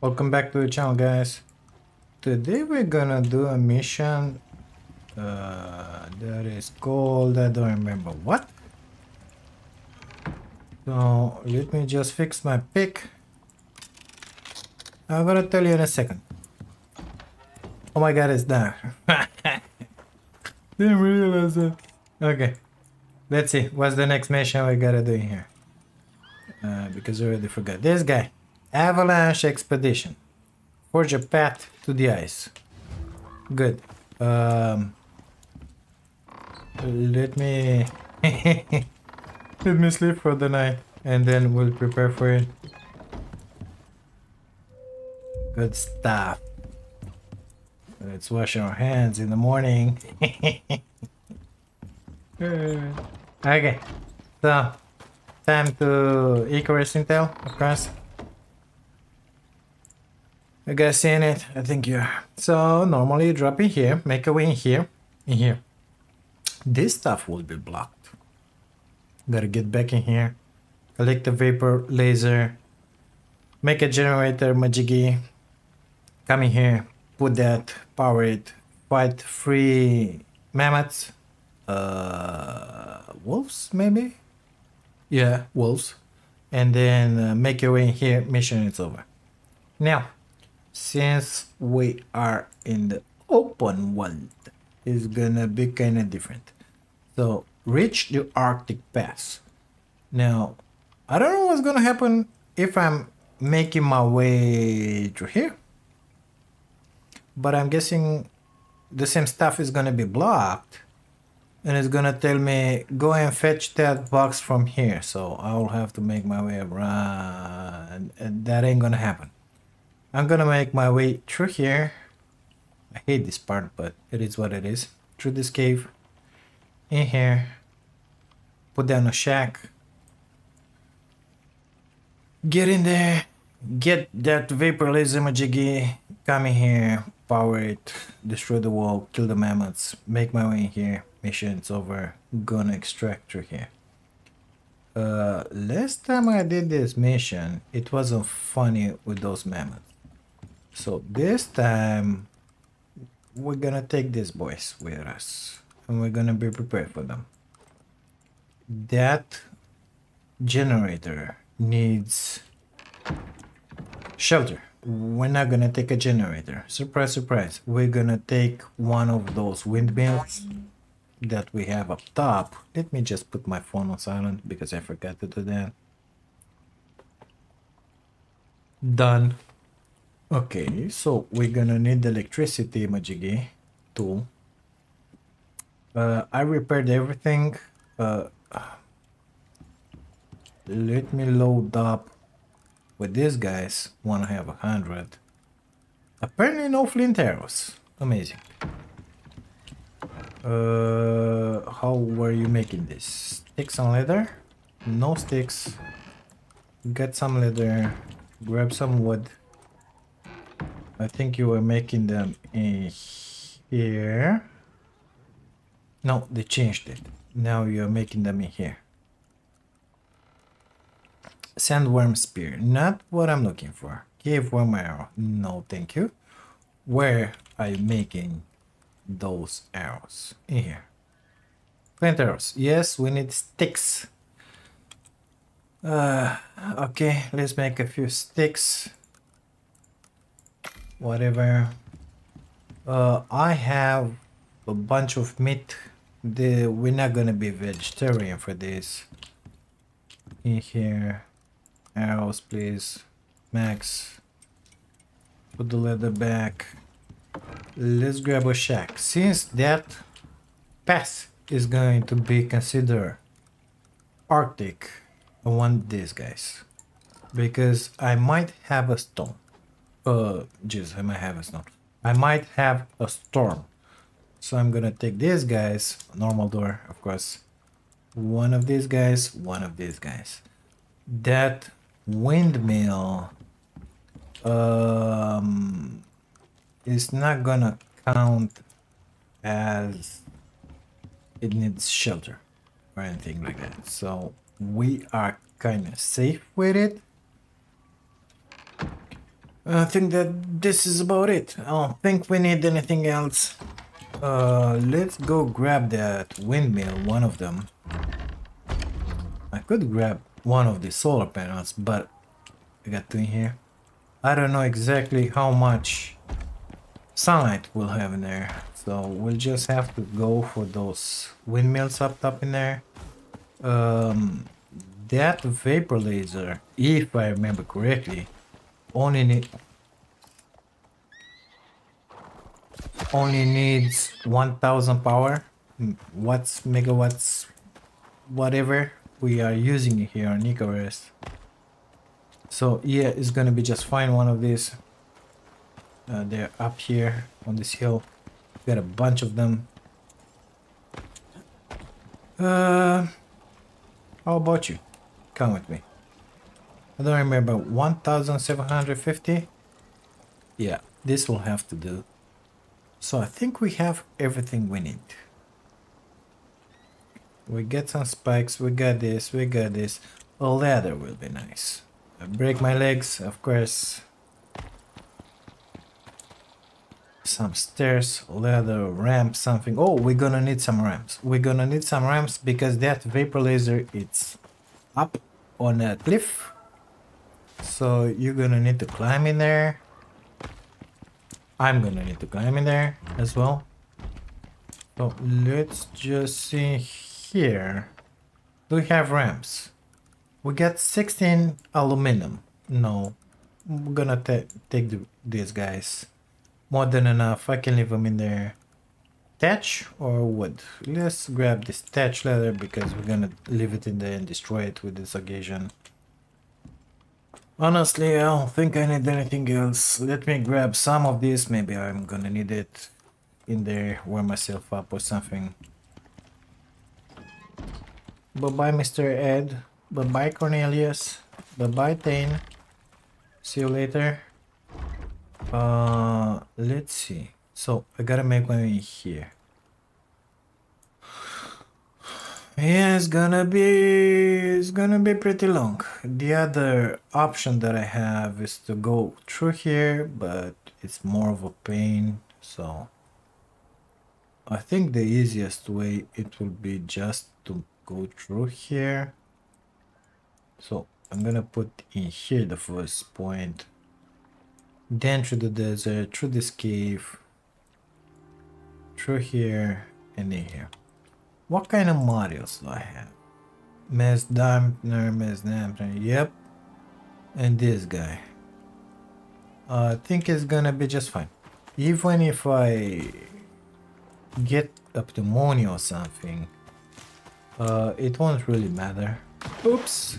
Welcome back to the channel, guys. Today we're gonna do a mission that is called, I don't remember what. So let me just fix my pick. I'm gonna tell you in a second. Oh my god, it's there. Didn't realize that. Okay, let's see what's the next mission we gotta do here, because I already forgot this guy. Avalanche Expedition. Forge a path to the ice. Good. Let me sleep for the night and then we'll prepare for it. Good stuff. Let's wash our hands in the morning. Okay. So, time to Icarus intel, of course. You guys seen it? I think you are. So normally you drop in here, make a way in here, This stuff will be blocked. Gotta get back in here, collect the vapor laser, make a generator majiggy, come in here, put that, power it, fight three mammoths, wolves maybe? Yeah, wolves. And then make your way in here, mission is over. Now, since we are in the open world, it's gonna be kind of different. So reach the Arctic Pass. Now I don't know what's gonna happen if I'm making my way through here, but I'm guessing the same stuff is gonna be blocked and it's gonna tell me go and fetch that box from here, so I'll have to make my way around and that ain't gonna happen. I'm gonna make my way through here. I hate this part, but it is what it is. Through this cave, in here, put down a shack, get in there, get that vapor laser majiggy, come in here, power it, destroy the wall, kill the mammoths, make my way in here, mission's over, gonna extract through here. Last time I did this mission, it wasn't funny with those mammoths. So this time, we're gonna take these boys with us and we're gonna be prepared for them. That generator needs shelter. We're not gonna take a generator. Surprise, surprise. We're gonna take one of those windmills that we have up top. Let me just put my phone on silent because I forgot to do that. Done. Okay, so we're gonna need the electricity majiggy tool. I repaired everything. Let me load up with these guys. Wanna have 100. Apparently no flint arrows. Amazing. How were you making this? Sticks and leather? No sticks. Get some leather. Grab some wood. I think you were making them in here. No, they changed it. Now you're making them in here. Sandworm spear, not what I'm looking for. Cave worm arrow, no thank you. Where are you making those arrows? In here. Flint arrows, yes, we need sticks. Okay, let's make a few sticks. Whatever. I have a bunch of meat. We're not gonna be vegetarian for this. In here, arrows please, max. Put the leather back. Let's grab a shack. Since that pass is going to be considered Arctic, I want these guys because I might have a stone. I might have a storm. So I'm gonna take these guys. Normal door, of course. One of these guys, one of these guys. That windmill is not gonna count as it needs shelter or anything like that. So we are kind of safe with it. I think that this is about it. I don't think we need anything else. Let's go grab that windmill, one of them. I could grab one of the solar panels, but I got two in here. I don't know exactly how much sunlight we'll have in there, so we'll just have to go for those windmills up top in there. That vapor laser, if I remember correctly, only needs 1000 power, watts, megawatts, whatever we are using here on Icarus. So yeah, it's gonna be just fine. One of these, they're up here on this hill. Got a bunch of them. How about you? Come with me. I don't remember. 1750? Yeah, this will have to do. So I think we have everything we need. We get some spikes, we got this, we got this. A ladder will be nice. I break my legs, of course. Some stairs, ladder, ramp, something. Oh, we're gonna need some ramps. We're gonna need some ramps because that vapor laser, it's up on a cliff. So you're gonna need to climb in there. I'm gonna need to climb in there as well. So let's just see here. Do we have ramps? We got 16 aluminum. No, we're gonna take these guys. More than enough. I can leave them in there. Thatch or wood? Let's grab this thatch ladder because we're gonna leave it in there and destroy it with this occasion. Honestly, I don't think I need anything else. Let me grab some of this. Maybe I'm gonna need it in there, warm myself up or something. Bye-bye, Mr. Ed. Bye-bye, Cornelius. Bye-bye, Thane. See you later. Let's see. So, I gotta make one in here. Yeah, it's gonna be pretty long. The other option that I have is to go through here, but it's more of a pain, so I think the easiest way it will be just to go through here. So I'm gonna put in here the first point, then through the desert, through this cave, through here and in here. What kind of modules do I have? Mess dampener, yep. And this guy. I think it's gonna be just fine. Even if I get up to money or something, it won't really matter. Oops!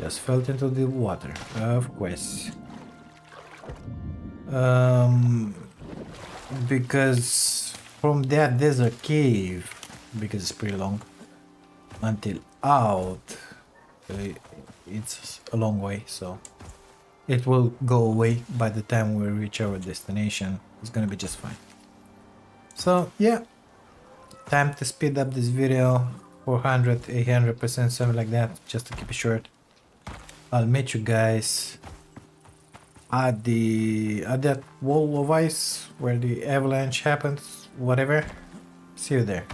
Just fell into the water, of course. Because from that desert cave, because it's pretty long until out, it's a long way, so it will go away by the time we reach our destination. It's gonna be just fine. So yeah, time to speed up this video 400%, 800%, something like that, just to keep it short. I'll meet you guys at that wall of ice where the avalanche happens, whatever. See you there.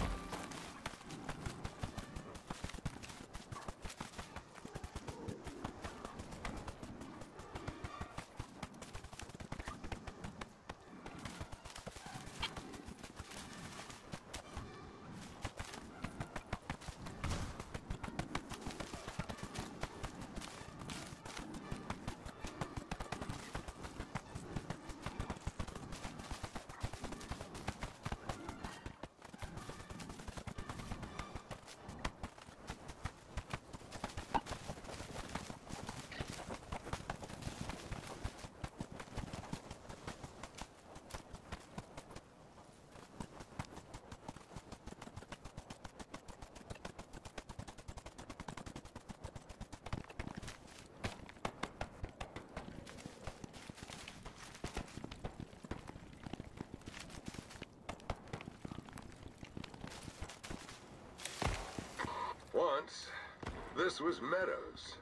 This was meadows.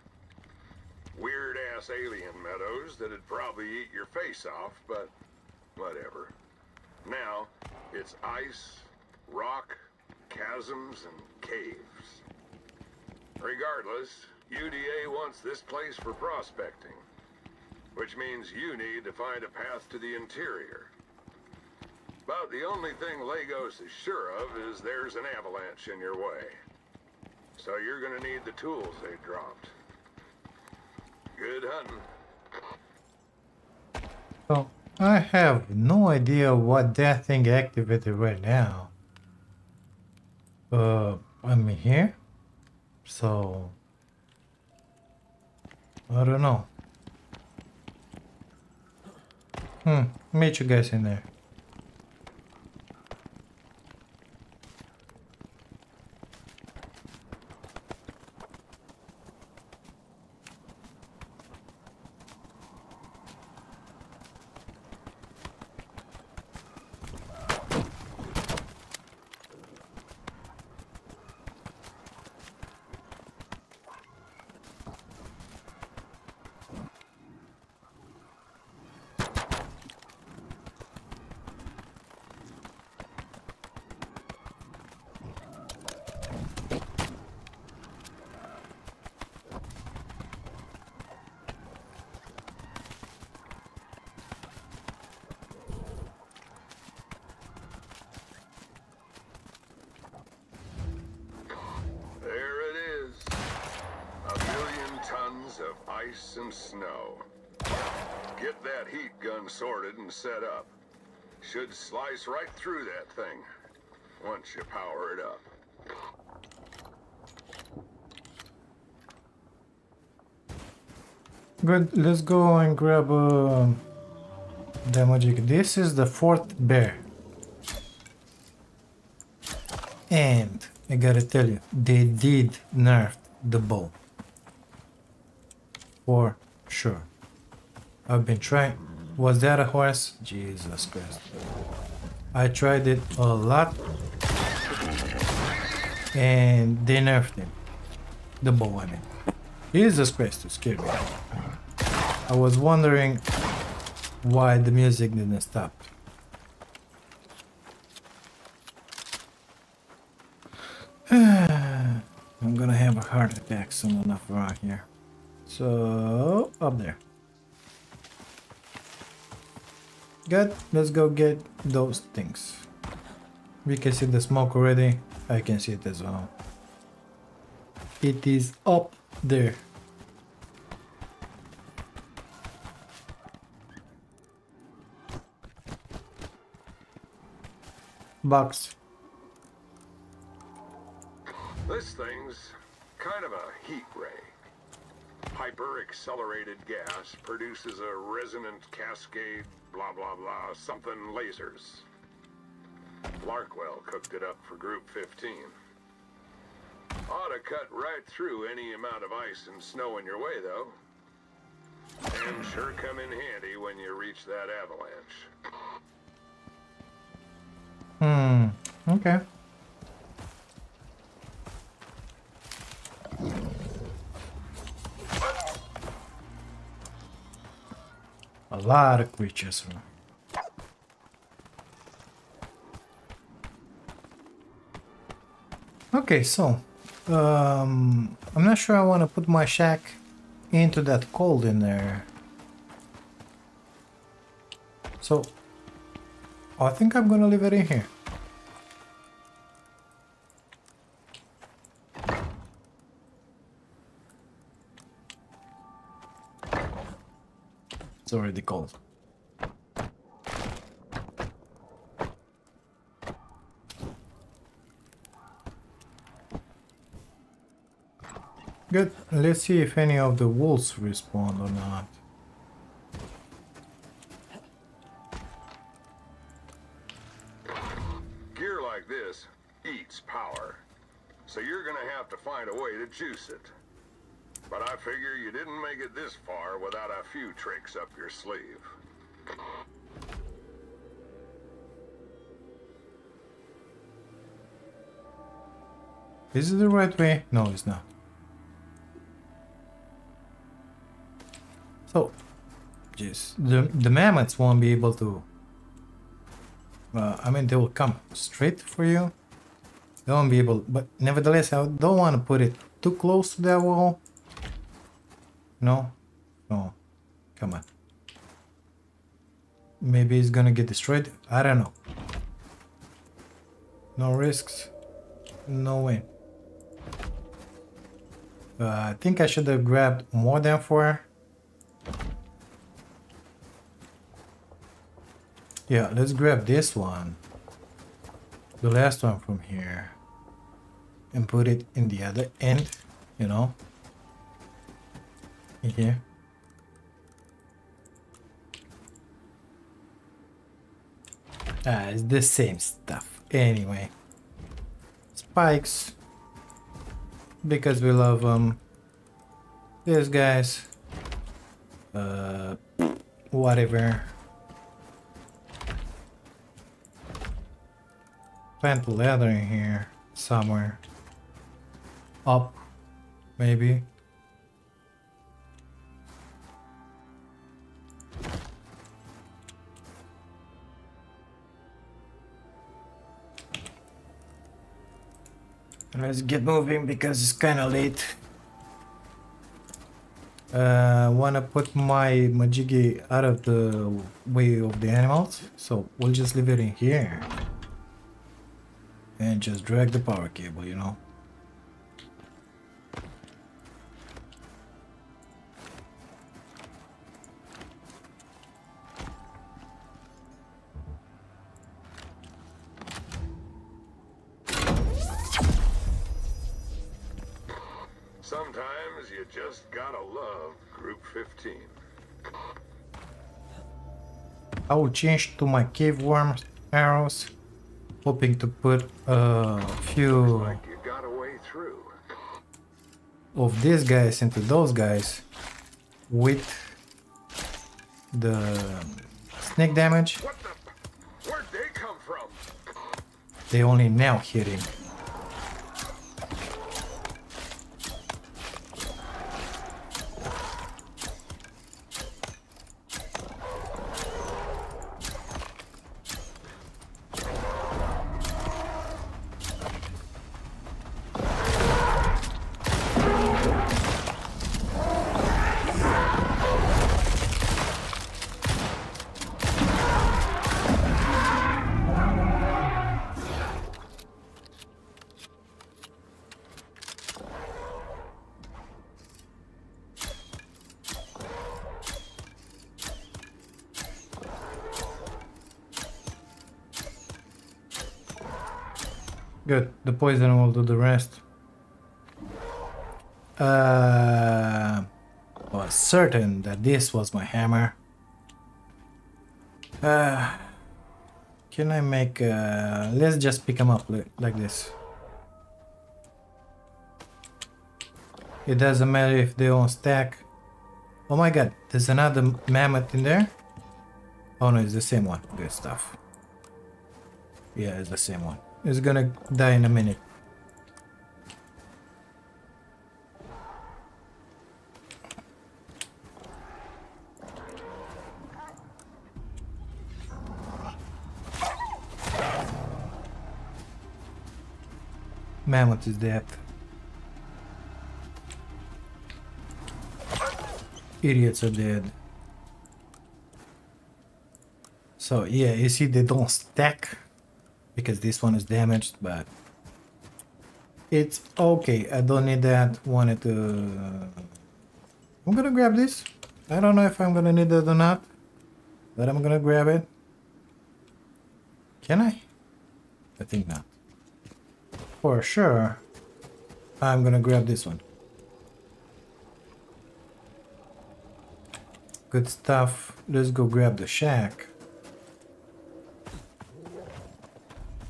weird-ass alien meadows that'd probably eat your face off, but whatever. Now, it's ice, rock, chasms, and caves. Regardless, UDA wants this place for prospecting, which means you need to find a path to the interior. About the only thing Lagos is sure of is there's an avalanche in your way. So you're gonna need the tools they dropped. Good hunting. So, I have no idea what that thing activated right now. I'm here? So... I don't know. Meet you guys in there. And snow. Get that heat gun sorted and set up. Should slice right through that thing once you power it up. Good, let's go and grab the magic. This is the fourth bear. And I gotta tell you, they did nerf the bow. For sure. I've been trying. Was that a horse? Jesus Christ. I tried it a lot and they nerfed him. The bow, I mean. Jesus Christ, it scared me. I was wondering why the music didn't stop. I'm gonna have a heart attack soon enough around here. So, up there. Good, let's go get those things. We can see the smoke already. I can see it as well. It is up there. Box. This thing's kind of a heat ray. Hyper-accelerated gas produces a resonant cascade, blah, blah, blah, something lasers. Larkwell cooked it up for Group 15. Ought to cut right through any amount of ice and snow in your way, though. And sure come in handy when you reach that avalanche. Okay. A lot of creatures. Okay, so I'm not sure I want to put my shack into that cold in there. So I think I'm gonna leave it in here. It's already cold. Good. Let's see if any of the wolves respond or not. Gear like this eats power, so you're gonna have to find a way to juice it. But I figure you didn't make it this far without a few tricks up your sleeve. Is it the right way? No, it's not. So, jeez, the mammoths won't be able to. I mean, they will come straight for you. They won't be able, but nevertheless, I don't want to put it too close to that wall. No, no, come on. Maybe it's gonna get destroyed. I don't know. No risks, no win. I think I should have grabbed more than 4. Yeah, let's grab this one, the last one from here, and put it in the other end, you know, in here. Ah, it's the same stuff. Anyway, spikes. Because we love these guys, whatever. Plant leather in here somewhere. Up, maybe. Let's get moving because it's kind of late. Wanna put my majiggy out of the way of the animals, so we'll just leave it in here and just drag the power cable, you know. Sometimes you just gotta love Group 15. I will change to my cave worm arrows, hoping to put a few like you got a way through of these guys into those guys with the snake damage. What the? Where'd they come from? They only now hit him. Good, the poison will do the rest. I was certain that this was my hammer. Can I make... let's just pick them up like this. It doesn't matter if they don't stack. Oh my god, there's another mammoth in there? Oh no, it's the same one. Good stuff. Yeah, it's the same one. It's gonna die in a minute. Mammoth is dead. Idiots are dead. So yeah, you see they don't stack. Because this one is damaged, but it's okay. I don't need that. Wanted to. I'm gonna grab this. I don't know if I'm gonna need it or not, but I'm gonna grab it. Can I? I think not. For sure, I'm gonna grab this one. Good stuff. Let's go grab the shack.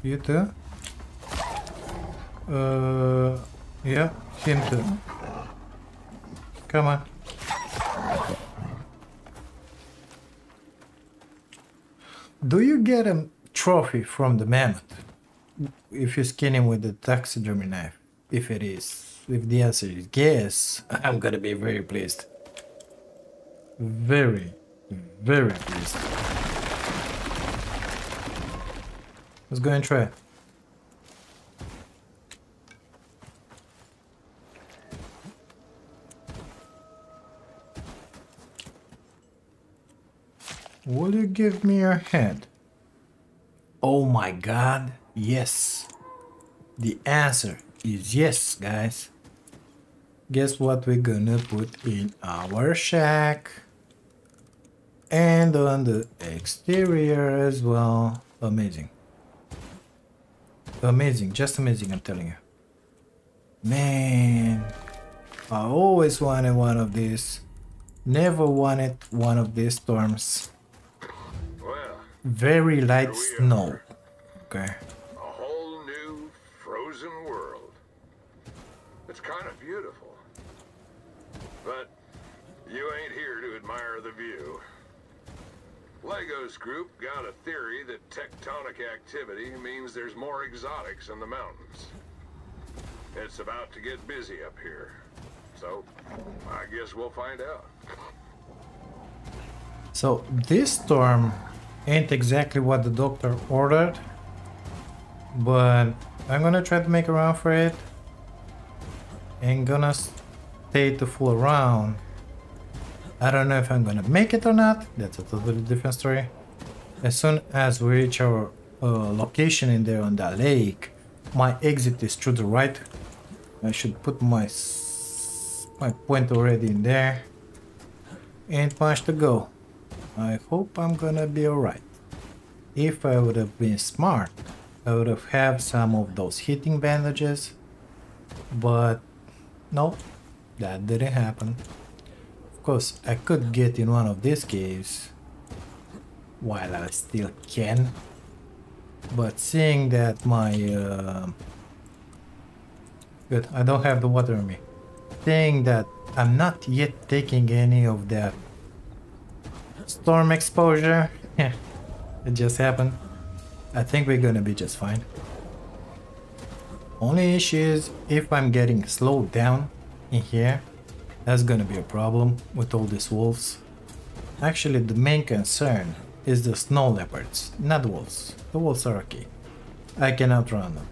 You too? Yeah, him too. Come on. Do you get a trophy from the mammoth if you skin him with the taxidermy knife? If it is, if the answer is yes, I'm gonna be very pleased. very, very pleased. Let's go and try. Will you give me your head? Oh my god, yes. The answer is yes, guys. Guess what we're gonna put in our shack. And on the exterior as well. Amazing. Amazing, just amazing, I'm telling you. Man, I always wanted one of these. Never wanted one of these storms. Very light snow. Okay. Beautiful, but you ain't here to admire the view. Lego's group got a theory that tectonic activity means there's more exotics in the mountains. It's about to get busy up here, so I guess we'll find out. So this storm ain't exactly what the doctor ordered, but I'm gonna try to make a run for it. And gonna stay to fool around. I don't know if I'm gonna make it or not. That's a totally different story. As soon as we reach our location in there on the lake, my exit is to the right. I should put my point already in there. Ain't much to go. I hope I'm gonna be alright. If I would have been smart, I would have had some of those heating bandages, but nope, that didn't happen. Of course, I could get in one of these caves while I still can, but seeing that my... good, I don't have the water on me. Seeing that I'm not yet taking any of that storm exposure, it just happened. I think we're gonna be just fine. Only issue is if I'm getting slowed down in here, that's gonna be a problem with all these wolves. Actually, the main concern is the snow leopards, not wolves. The wolves are okay. I can outrun them.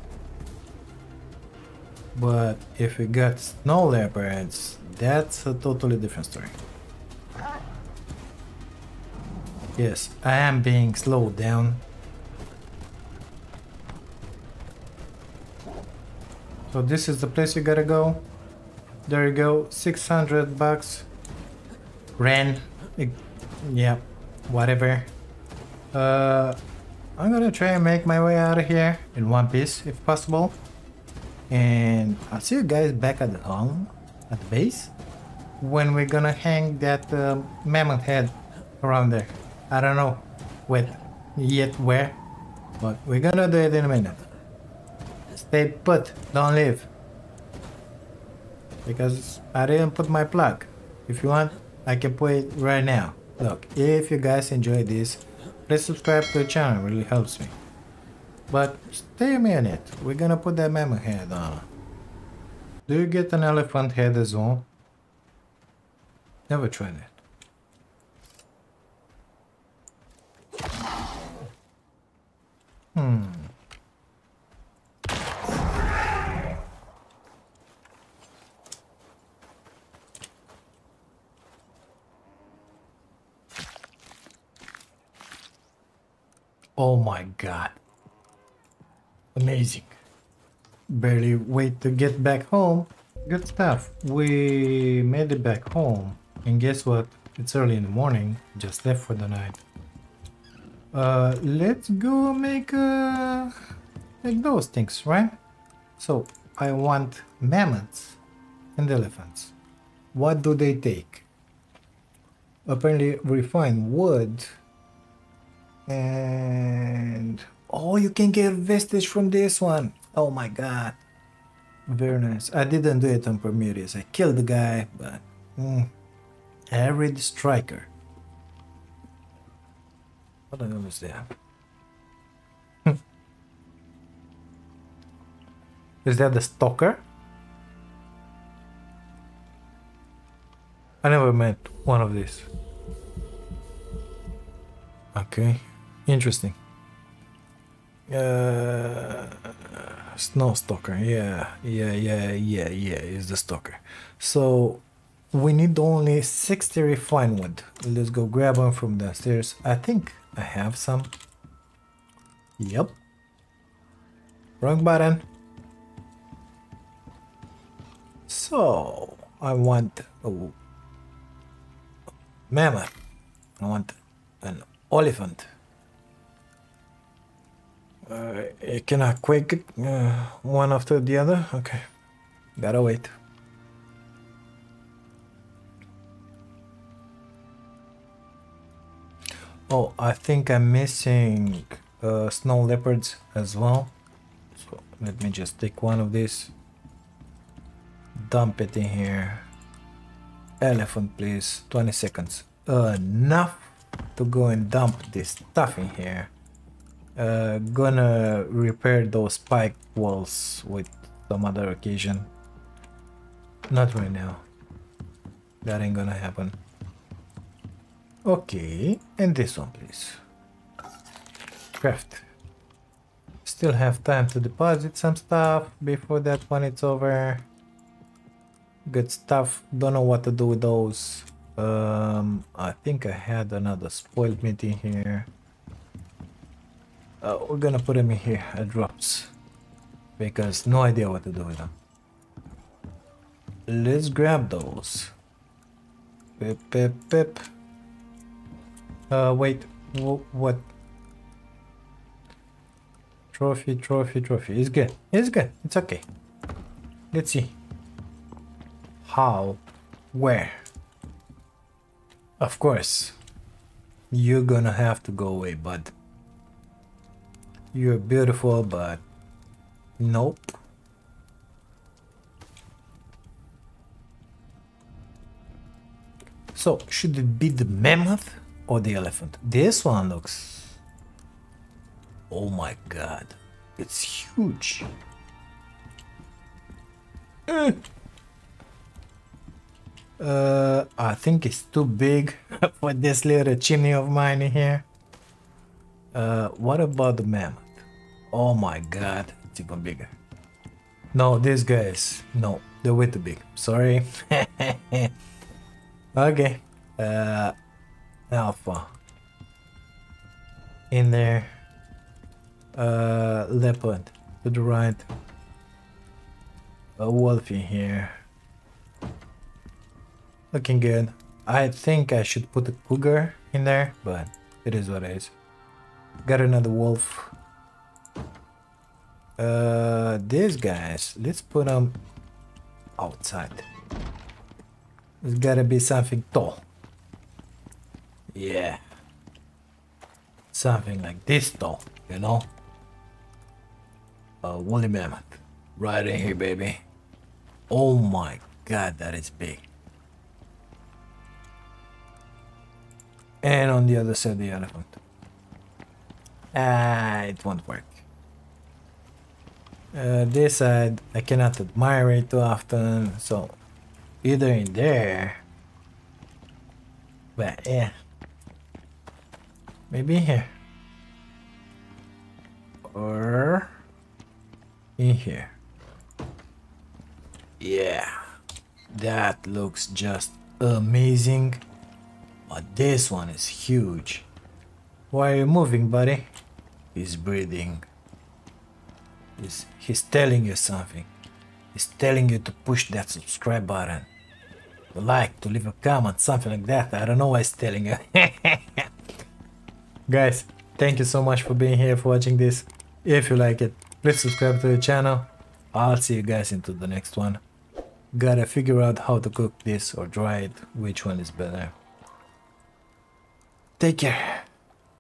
But if we got snow leopards, that's a totally different story. Yes, I am being slowed down. So this is the place you gotta go. There you go, 600 bucks. Ren. Yeah, whatever. I'm gonna try and make my way out of here in one piece if possible. And I'll see you guys back at the home, at the base, when we're gonna hang that mammoth head around there. I don't know yet where, but we're gonna do it in a minute. Stay put, don't leave. Because I didn't put my plug. If you want, I can put it right now. Look, if you guys enjoy this, please subscribe to the channel, it really helps me. But stay a minute, we're gonna put that mammoth head on. Do you get an elephant head as well? Never tried it. Oh my god, amazing. Barely wait to get back home. Good stuff. We made it back home, and guess what? It's early in the morning, just left for the night. Let's go make those things, right? So I want mammoths and elephants. What do they take? Apparently refined wood. And oh, you can get vestige from this one. Oh my god, very nice. I didn't do it on Prometheus. I killed the guy, but arid striker. What the hell is that? Is that the stalker? I never met one of these. Okay, interesting. Snow stalker, yeah, is the stalker. So we need only 60 refined wood. Let's go grab them from downstairs. I think I have some. Yep. Wrong button. So I want a mammoth. I want an elephant. Can I quake it one after the other? Okay, gotta wait. Oh, I think I'm missing snow leopards as well. So let me just take one of these. Dump it in here. Elephant, please. 20 seconds. Enough to go and dump this stuff in here. Gonna repair those spike walls with some other occasion. Not right now. That ain't gonna happen. Okay, and this one, please. Craft. Still have time to deposit some stuff before that one it's over. Good stuff. Don't know what to do with those. I think I had another spoiled meat in here. We're gonna put them in here at drops because no idea what to do with them. Let's grab those. Pip, pip, pip. Wait, what? Trophy, trophy, trophy. It's good. It's good. It's okay. Let's see. How? Where? Of course. You're gonna have to go away, bud. You're beautiful, but nope. So, should it be the mammoth? Or the elephant. This one looks... oh my god. It's huge. I think it's too big for this little chimney of mine in here. What about the mammoth? Oh my god. It's even bigger. No, these guys. No, they're way too big. Sorry. Okay. Alpha in there, leopard to the right, a wolf in here, looking good. I think I should put a cougar in there, but it is what it is. Got another wolf. These guys, let's put them outside. There's gotta be something tall. Yeah, something like this though, you know? A woolly mammoth, right in here, baby. Oh my god, that is big. And on the other side, the elephant. Ah, it won't work. This side, I cannot admire it too often, so either in there, but yeah. Maybe here or in here. Yeah, that looks just amazing. But this one is huge. Why are you moving, buddy? He's breathing. He's telling you something. He's telling you to push that subscribe button, to like, to leave a comment, something like that. I don't know why he's telling you. Guys, thank you so much for being here, for watching this. If you like it, please subscribe to the channel. I'll see you guys into the next one. Gotta figure out how to cook this or dry it, which one is better. Take care.